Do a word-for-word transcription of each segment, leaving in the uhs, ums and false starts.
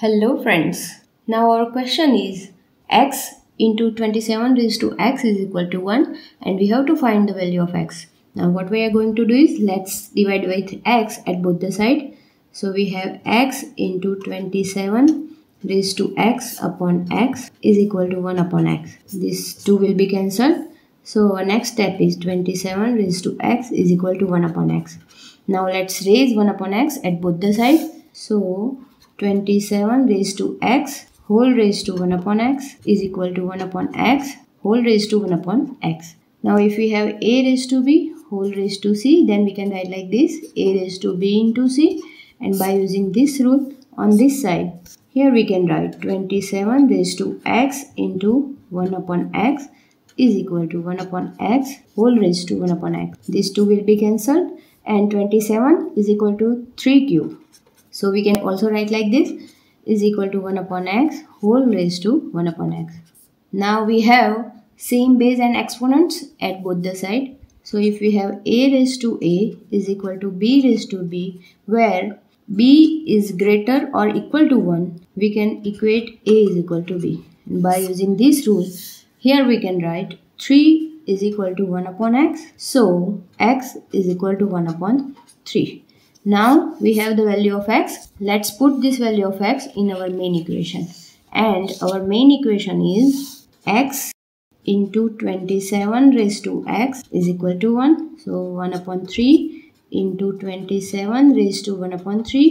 Hello friends, now our question is x into twenty-seven raised to x is equal to one, and we have to find the value of x. Now what we are going to do is, let's divide by x at both the side. So we have x into twenty-seven raised to x upon x is equal to one upon x. These two will be cancelled. So our next step is twenty-seven raised to x is equal to one upon x. Now let's raise one upon x at both the side. So twenty-seven raised to x whole raised to one upon x is equal to one upon x whole raised to one upon x. Now if we have a raised to b whole raised to c, then we can write like this: a raised to b into c, and by using this rule on this side, here we can write twenty-seven raised to x into one upon x is equal to one upon x whole raised to one upon x. These two will be cancelled and twenty-seven is equal to three cube. So we can also write like this: is equal to one upon x whole raised to one upon x. Now we have same base and exponents at both the side. So if we have a raised to a is equal to b raised to b, where b is greater or equal to one, we can equate a is equal to b. And by using this rule, here we can write three is equal to one upon x. So x is equal to one upon three. Now we have the value of x. Let's put this value of x in our main equation. And our main equation is x into twenty-seven raised to x is equal to one. So one upon three into twenty-seven raised to one upon three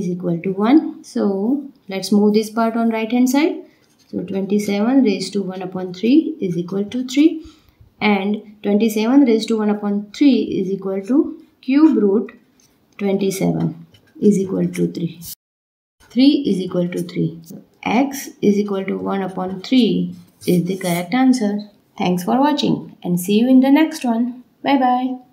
is equal to one. So let's move this part on right hand side. So twenty-seven raised to one upon three is equal to three. And twenty-seven raised to one upon three is equal to cube root twenty-seven is equal to three. three is equal to three. So x is equal to one upon three is the correct answer. Thanks for watching and see you in the next one. Bye bye.